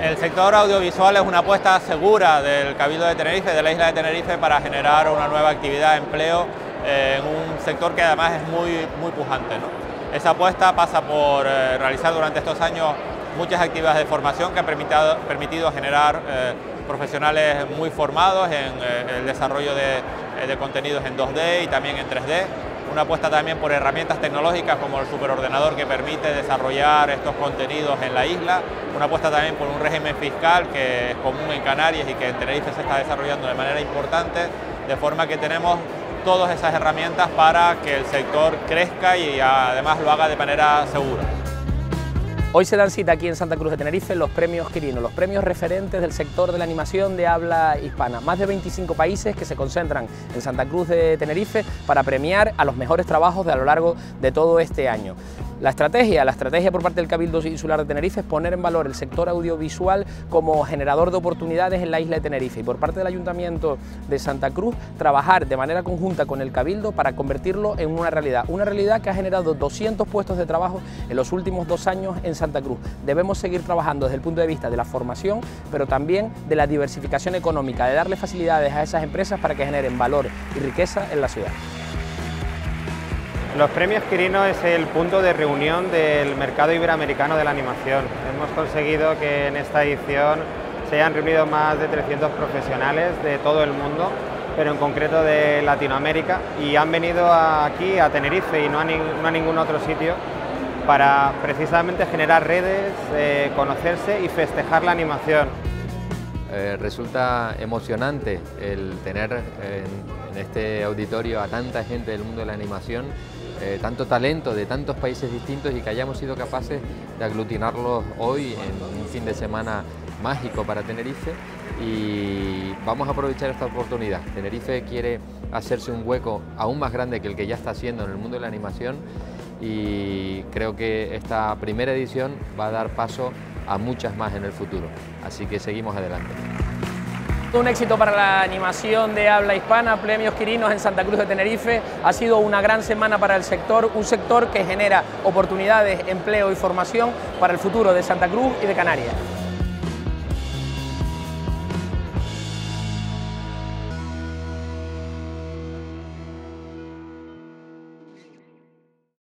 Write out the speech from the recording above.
El sector audiovisual es una apuesta segura del Cabildo de Tenerife, de la isla de Tenerife, para generar una nueva actividad de empleo en un sector que además es muy pujante, ¿no? Esa apuesta pasa por realizar durante estos años muchas actividades de formación que han permitido generar profesionales muy formados en el desarrollo de contenidos en 2D y también en 3D. Una apuesta también por herramientas tecnológicas como el superordenador que permite desarrollar estos contenidos en la isla. Una apuesta también por un régimen fiscal que es común en Canarias y que en Tenerife se está desarrollando de manera importante, de forma que tenemos todas esas herramientas para que el sector crezca y además lo haga de manera segura. Hoy se dan cita aquí en Santa Cruz de Tenerife los Premios Quirino, los premios referentes del sector de la animación de habla hispana. Más de 25 países que se concentran en Santa Cruz de Tenerife para premiar a los mejores trabajos a lo largo de todo este año. La estrategia por parte del Cabildo Insular de Tenerife es poner en valor el sector audiovisual como generador de oportunidades en la isla de Tenerife y por parte del Ayuntamiento de Santa Cruz trabajar de manera conjunta con el Cabildo para convertirlo en una realidad que ha generado 200 puestos de trabajo en los últimos 2 años en Santa Cruz. Debemos seguir trabajando desde el punto de vista de la formación, pero también de la diversificación económica, de darle facilidades a esas empresas para que generen valor y riqueza en la ciudad. Los Premios Quirino es el punto de reunión del mercado iberoamericano de la animación. Hemos conseguido que en esta edición se hayan reunido más de 300 profesionales de todo el mundo, pero en concreto de Latinoamérica, y han venido aquí a Tenerife y no a ningún otro sitio para precisamente generar redes, conocerse y festejar la animación. Resulta emocionante el tener en este auditorio a tanta gente del mundo de la animación, tanto talento de tantos países distintos y que hayamos sido capaces de aglutinarlos hoy en un fin de semana mágico para Tenerife, y vamos a aprovechar esta oportunidad. Tenerife quiere hacerse un hueco aún más grande que el que ya está haciendo en el mundo de la animación y creo que esta primera edición va a dar paso a muchas más en el futuro, así que seguimos adelante. Un éxito para la animación de habla hispana, Premios Quirinos en Santa Cruz de Tenerife. Ha sido una gran semana para el sector, un sector que genera oportunidades, empleo y formación para el futuro de Santa Cruz y de Canarias.